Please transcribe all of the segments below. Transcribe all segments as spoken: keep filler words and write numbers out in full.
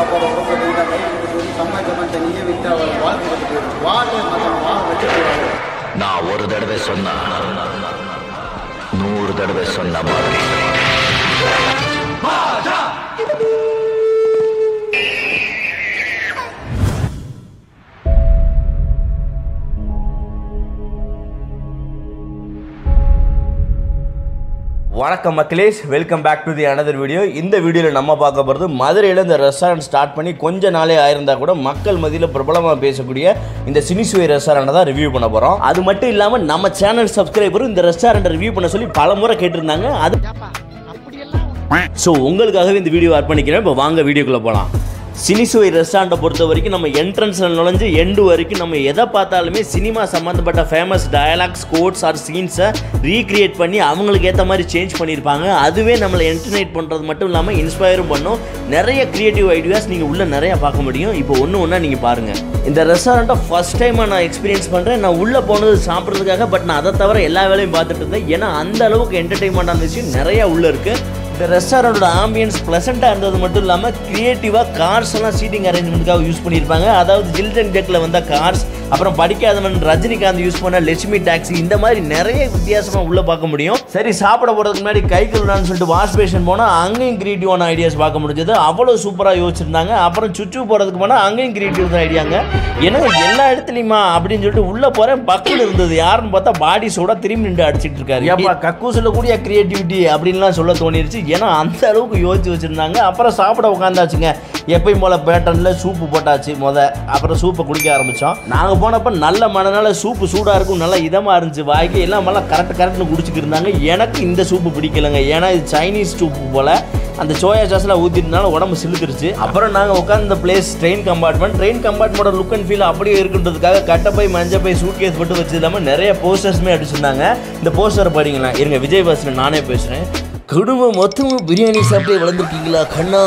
நான் ஒரு தடவை சொன்னா நூறு தடவை சொன்ன மாதிரி வணக்கம் மக்களேஸ், welcome back to the another video. இந்த வீடியோவில் நம்ம பார்க்க போகிறது, மதுரையில் இந்த ரெஸ்டாரண்ட் ஸ்டார்ட் பண்ணி கொஞ்ச நாளே ஆயிருந்தால் கூட மக்கள் மதியில் பிரபலமாக பேசக்கூடிய இந்த சினி சுவை ரெஸ்டாரண்ட்டை தான் ரிவ்யூ பண்ண போகிறோம். அது மட்டும் இல்லாமல் நம்ம சேனல் சப்ஸ்கிரைபரும் இந்த ரெஸ்டாரண்ட்டை ரிவ்யூ பண்ண சொல்லி பல முறை கேட்டிருந்தாங்க. அது ஸோ உங்களுக்காகவே இந்த வீடியோ ஆட் பண்ணிக்கிறேன். இப்போ வாங்க வீடியோக்குள்ளே போகலாம். சினி சுவை ரெஸ்டாரண்ட்டை பொறுத்த வரைக்கும் நம்ம என்ட்ரன்ஸில் நுழைஞ்சு எண்டு வரைக்கும் நம்ம எதை பார்த்தாலுமே சினிமா சம்மந்தப்பட்ட ஃபேமஸ் டயலாக்ஸ், கோட்ஸ் ஆர் சீன்ஸை ரீக்ரியேட் பண்ணி அவங்களுக்கு ஏற்ற மாதிரி சேஞ்ச் பண்ணியிருப்பாங்க. அதுவே நம்மளை என்டர்டைன் பண்ணுறது மட்டும் இல்லாமல் இன்ஸ்பயரும் பண்ணும். நிறைய க்ரியேட்டிவ் ஐடியாஸ் நீங்கள் உள்ளே நிறையா பார்க்க முடியும். இப்போ ஒன்று ஒன்றா நீங்கள் பாருங்கள். இந்த ரெஸ்டாரண்ட்டை ஃபஸ்ட் டைமாக நான் எக்ஸ்பீரியன்ஸ் பண்ணுறேன். நான் உள்ளே போனது சாப்பிட்றதுக்காக, பட் நான் அதை தவிர எல்லா வேலையும் பார்த்துட்டு இருந்தேன். ஏன்னா அந்த அளவுக்கு என்டர்டைன்மெண்ட்டான விஷயம் நிறையா உள்ளே இருக்குது. இந்த ரெஸ்டாரண்டோட ஆம்பியன்ஸ் ப்ளசண்ட்டாக இருந்தது மட்டும் இல்லாமல் க்ரியேட்டிவாக கார்ஸ் எல்லாம் சீட்டிங் அரேஞ்ச்மெண்ட்டுக்காக யூஸ் பண்ணியிருப்பாங்க. அதாவது ஜில்டன் டெக்கில் வந்த கார்ஸ், அப்புறம் படிக்காதவன் ரஜினிகாந்த் யூஸ் பண்ண லட்சுமி டாக்ஸி, இந்த மாதிரி நிறைய வித்தியாசமாக உள்ளே பார்க்க முடியும். சரி, சாப்பிட போகிறதுக்கு முன்னாடி கை கழுவலான்னு சொல்லிட்டு வாஷ் பேஷன் போனால் அங்கேயும் கிரியேட்டிவான ஐடியாஸ் பார்க்க முடிஞ்சது. அவ்வளோ சூப்பராக யோசிச்சிருந்தாங்க. அப்புறம் சுச்சு போகிறதுக்கு போனால் அங்கேயும் கிரியேட்டிவ் தான் ஐடியாங்க. ஏன்னா எல்லா இடத்துலையுமா அப்படின்னு சொல்லிட்டு உள்ளே போகிறேன். பக்குன்னு இருந்தது யாருன்னு பார்த்தா பாடி சோட திரும்பி நின்று அடிச்சிட்டு இருக்காரு. ஏப்பா கக்கூசில் கூடிய கிரியேட்டிவிட்டி அப்படின்லாம் சொல்ல தோணிருச்சு. ஏன்னா அந்த அளவுக்கு யோசிச்சு வச்சுருந்தாங்க. அப்புறம் சாப்பிட உட்காந்தாச்சுங்க. எப்பயும் போல் பேட்டர்னில் சூப்பு போட்டாச்சு மொதல். அப்புறம் சூப்பை குடிக்க ஆரம்பித்தோம். நாங்கள் போனப்போ நல்ல மனநாள் சூப்பு சூடாக இருக்கும், நல்லா இதமாக இருந்துச்சு. வாய்க்கு எல்லாம் மேலே கரெக்ட் கரெக்ட்னு குடிச்சிட்டு இருந்தாங்க. எனக்கு இந்த சூப்பு பிடிக்கலைங்க. ஏன்னா இது சைனீஸ் சூப்பு போல் அந்த சோயா சாஸ்லாம் ஊற்றினாலும் உடம்பு சிலுத்துருச்சு. அப்புறம் நாங்கள் உட்காந்த பிளேஸ் ட்ரெயின் கம்பார்ட்மெண்ட். ட்ரெயின் கம்பார்ட்மெண்ட்டோட லுக் அண்ட் ஃபீல் அப்படியே இருக்குன்றதுக்காக கட்டப்பை மஞ்சப்பை சூட் கேஸ் போட்டு வச்சு இல்லாமல் நிறைய போஸ்டர்ஸுமே அடிச்சிருந்தாங்க. இந்த போஸ்டர் பாருங்களா. இருங்க விஜய் பாஸ்டன் நானே பேசுகிறேன். குடும்பம் மொத்தமும் பிரியாணி சாப்பிட்டு வளர்ந்துருக்கீங்களா கண்ணா?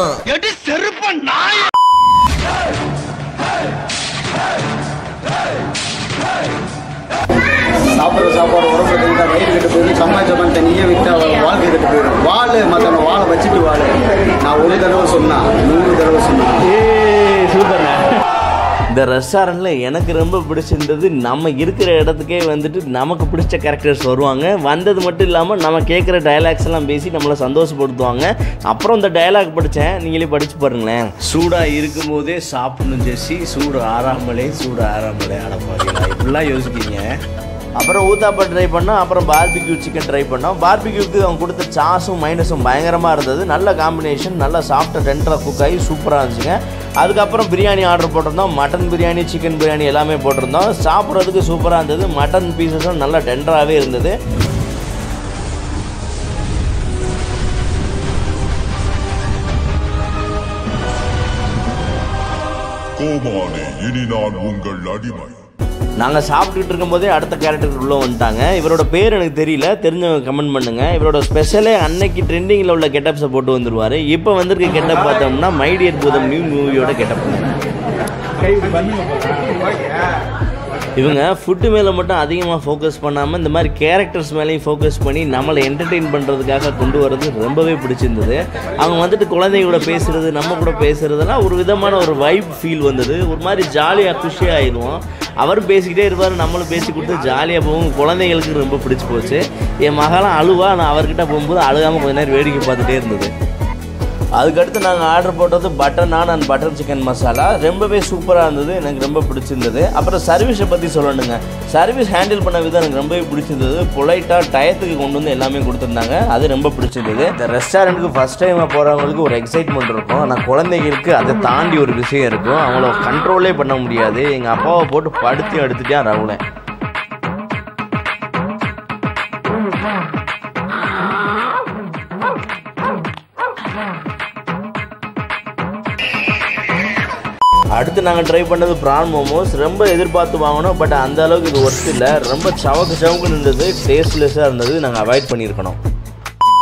சாப்பிட்ற சாப்பாடு உடம்பு கட்டுக்கிட்டா வயிறு கட்டு போயிடும். சமாளிச்சவன் தனியே விட்டா வாழ்க்கை கட்டு போயிடும். வாழை மற்ற வாழை வச்சுட்டு வாழை. நான் ஒரு தடவை சொன்னா நூறு தடவை சொன்னேன். ஏ சூப்பர்ண்ணா. இந்த ரெஸ்டாரண்ட்டில் எனக்கு ரொம்ப பிடிச்சிருந்தது, நம்ம இருக்கிற இடத்துக்கே வந்துட்டு நமக்கு பிடிச்ச கேரக்டர்ஸ் வருவாங்க. வந்தது மட்டும் இல்லாமல் நம்ம கேட்குற டயலாக்ஸ் எல்லாம் பேசி நம்மளை சந்தோஷப்படுத்துவாங்க. அப்புறம் இந்த டயலாக் படித்தேன், நீங்களே படித்து பாருங்களேன். சூடாக இருக்கும்போதே சாப்பிடணும் ஜெஸ்ஸி, சூடு ஆறாமலே சூடு ஆறாமலே அடப்பாங்களா, இப்படிலாம் யோசிக்கிங்க. அப்புறம் ஊத்தாப்பா ட்ரை பண்ணோம். அப்புறம் பார்பிக்யூ சிக்கன் ட்ரை பண்ணோம். பார்பிக்யூக்கு அவங்க கொடுத்த சாஸும் மைனஸும் பயங்கரமாக இருந்தது. நல்ல காம்பினேஷன், நல்லா சாஃப்டாக டென்டராக குக் ஆகி சூப்பராக இருந்துச்சுங்க. அதுக்கப்புறம் பிரியாணி ஆர்டர் போட்டிருந்தோம். மட்டன் பிரியாணி, சிக்கன் பிரியாணி எல்லாமே போட்டிருந்தோம். சாப்பிட்றதுக்கு சூப்பராக இருந்தது. மட்டன் பீசஸும் நல்லா டென்டராகவே இருந்தது. கோமானே இனி நான் உங்கள் அடிமை. நாங்கள் சாப்பிட்டுட்டு இருக்கும்போதே அடுத்த கேரக்டர் உள்ளே வந்துட்டாங்க. இவரோட பேர் எனக்கு தெரியல, தெரிஞ்சவங்க கமெண்ட் பண்ணுங்கள். இவரோட ஸ்பெஷலே அன்னைக்கு ட்ரெண்டிங்கில் உள்ள கெட்டப்ஸை போட்டு வந்துடுவார். இப்போ வந்திருக்க கெட்டப் பார்த்தோம்னா மைடியர் பூதம் நியூ மூவியோட கெட்டப். இவங்க ஃபுட்டு மேலே மட்டும் அதிகமாக ஃபோக்கஸ் பண்ணாமல் இந்த மாதிரி கேரக்டர்ஸ் மேலேயும் ஃபோக்கஸ் பண்ணி நம்மளை என்டர்டெயின் பண்ணுறதுக்காக கொண்டு வரது ரொம்பவே பிடிச்சிருந்தது. அவங்க வந்துட்டு குழந்தைங்களோட பேசுகிறது, நம்ம கூட பேசுகிறதுலாம் ஒரு விதமான ஒரு வைப் ஃபீல் வந்தது. ஒரு மாதிரி ஜாலியாக குஷியாக ஆயிடுவோம். அவரும் பேசிக்கிட்டே இருப்பார், நம்மளும் பேசி கொடுத்து ஜாலியாக போகும். குழந்தைங்களுக்கு ரொம்ப பிடிச்சி போச்சு. என் மகளாம் அழுவா. நான் அவர்கிட்ட போகும்போது அழுகாமல் கொஞ்ச நேரம் வேடிக்கை பார்த்துட்டே இருந்தது. அதுக்கடுத்து நாங்கள் ஆர்டர் போட்டது பட்டர் நான் அண்ட் பட்டர் சிக்கன் மசாலா. ரொம்பவே சூப்பராக இருந்தது, எனக்கு ரொம்ப பிடிச்சிருந்தது. அப்புறம் சர்வீஸை பற்றி சொல்லணுங்க. சர்வீஸ் ஹேண்டில் பண்ண விதம் எனக்கு ரொம்பவே பிடிச்சிருந்தது. பொலைட்டாக டயத்துக்கு கொண்டு வந்து எல்லாமே கொடுத்துருந்தாங்க. அது ரொம்ப பிடிச்சிருந்தது. இந்த ரெஸ்டாரண்ட்டுக்கு ஃபஸ்ட் டைமாக போகிறவங்களுக்கு ஒரு எக்ஸைட்மெண்ட் இருக்கும். ஆனால் குழந்தைங்களுக்கு அதை தாண்டி ஒரு விஷயம் இருக்கும், அவங்கள கண்ட்ரோலே பண்ண முடியாது. எங்கள் அப்பாவை போட்டு படுத்தி எடுத்துகிட்டே ரவுளேன். அடுத்து நாங்கள் ட்ரை பண்ணது ப்ரான் மோமோஸ். ரொம்ப எதிர்பார்த்து வாங்கினோம், பட் அந்த அளவுக்கு இது ஒர்த்து இல்லை. ரொம்ப சவக்கு சவுக்குன்னு இருந்தது, டேஸ்ட்லெஸ்ஸாக இருந்தது. நாங்கள் அவாய்ட் பண்ணியிருக்கணும்.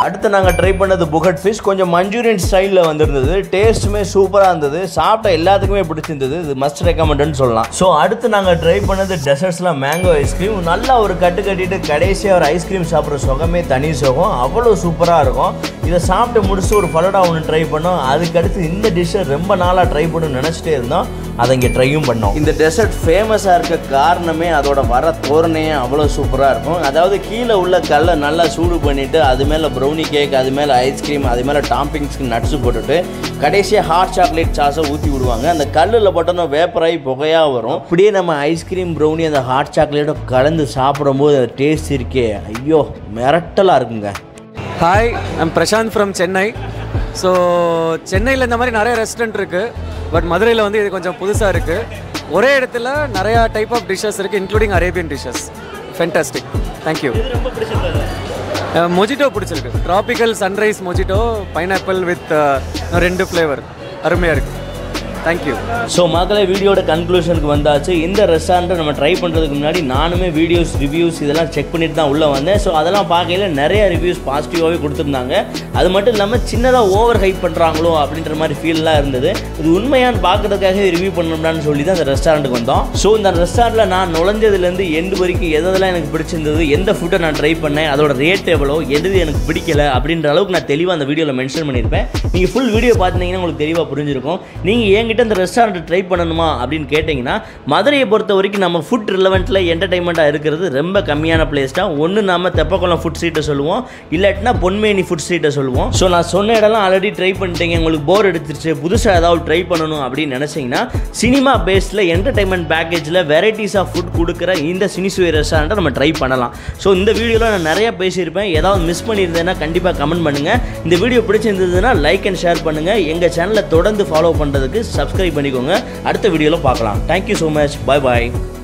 அடுத்து நாங்க ட்ரை பண்ணது புகட் fish கொஞ்சம் மஞ்சூரியன் ஸ்டைல்ல வந்திருந்தது டேஸ்ட்மே சூப்பரா இருந்தது சாப்பிட்ட எல்லாத்துக்குமே பிடிச்சிருந்தது இது மஸ்ட் ரெக்கமெண்டட்னு சொல்லலாம் சோ அடுத்து நாங்க ட்ரை பண்ணது டெசர்ட்ஸ்ல mango ice cream நல்ல ஒரு கட்டு கட்டிட்டு கடைசியா ஒரு ice cream சாப்பிற சுகமே தனி சுகம் அவ்வளவு சூப்பரா இருக்கும் இத சாப்பிட்டு முடிச்சு ஒரு ஃபலடா ஒன்னு ட்ரை பண்ணோம் அதுக்கு அடுத்து இந்த டிஷ் ரொம்ப நாளா ட்ரை பண்ணனும் நினைச்சிட்டே இருந்தோம் அதை இங்க ட்ரையும் பண்ணோம் இந்த டெசர்ட் ஃபேமஸா இருக்க காரணமே அதோட வர தோரணே அவ்வளவு சூப்பரா இருக்கும் அதாவது கீழ உள்ள கல்ல நல்லா சூடு பண்ணிட்டு அது மேல brownie cake அது மேல ஐஸ் கிரீம் அது மேல டாப்பிங்ஸ் நட்ஸ் போட்டுட்டு கடைசியா ஹாட் சாக்லேட் சாஸ ஊத்தி விடுவாங்க அந்த கல்லுல போட்டனா வேப்பராய் புகையா வரும் அப்படியே நம்ம ஐஸ் கிரீம் brownie அந்த ஹாட் சாக்லேட்டோ கலந்து சாப்பிடும்போது அந்த டேஸ்ட் இருக்கே ஐயோ மிரட்டலா இருக்குங்க Hi I'm Prashant from Chennai so சென்னையில இந்த மாதிரி நிறைய ரெஸ்டாரன்ட் இருக்கு But Madurai la vandu idu konjam pudusa irukku ore edathila nariya type of dishes irukku including Arabian dishes fantastic thank you uh, mojito pidichirukku tropical sunrise mojito pineapple with uh, rendu flavor arumaiya irukku thank you so magale video oda conclusion ku vandaachu indha restaurant nama try pandradhukku munadi naanume videos reviews idella check pannittu dhaan ulla vanden so adala paakayila nariya reviews positive ah kuduthirundanga adu mattum illama chinna da over hype pandrraangalo appadindra mari feel la irundhathu idu unmaiyan paakradhukaga review pannanumna nu solli dhaan indha restaurant ku vandom so indha restaurant la naan nulanjadilendru end varaiku edadala enakku pidichirundhathu endha food ah naan try panna adoda rate evlo edhu enakku pidikala appadindra alavukku naan theliva andha video la mention pannirpen neenga full video paathinga ungalku theliva purinjirukum neenga இந்த restaurant try பண்ணனுமா அப்படிን கேட்டிங்கனா மதுரையை பொறுத்த வரைக்கும் நம்ம food ரிலெவன்ட்ல என்டர்டெயின்மென்ட்டா இருக்குது ரொம்ப கம்மியான பிளேஸ் தான் ஒன்னு நாம தெப்பக்குளம் ஃபுட் ஸ்ட்ரீட் சொல்லுவோம் இல்லன்னா பொன்மேனி ஃபுட் ஸ்ட்ரீட் சொல்லுவோம் சோ நான் சொன்ன இடலாம் ஆல்ரெடி ட்ரை பண்ணிட்டீங்க உங்களுக்கு போர் அடிச்சிருச்சு புதுசா ஏதாவது ட்ரை பண்ணனும் அப்படி நினைச்சீங்கனா சினிமா பேஸ்ல என்டர்டெயின்மென்ட் பேக்கேஜ்ல வெரைட்டிஸ் ஆஃப் ஃபுட் கொடுக்கிற இந்த சினி சுவை ரெஸ்டாரன்ட் நம்ம ட்ரை பண்ணலாம் சோ இந்த வீடியோல நான் நிறைய பேசி இருப்பேன் ஏதாவது மிஸ் பண்ணிருந்தேனா கண்டிப்பா கமெண்ட் பண்ணுங்க இந்த வீடியோ பிடிச்சிருந்ததுனா லைக் அண்ட் ஷேர் பண்ணுங்க எங்க சேனலை தொடர்ந்து ஃபாலோ பண்றதுக்கு Subscribe பண்ணிக்கோங்க அடுத்த வீடியோல பார்க்கலாம் Thank you so much bye bye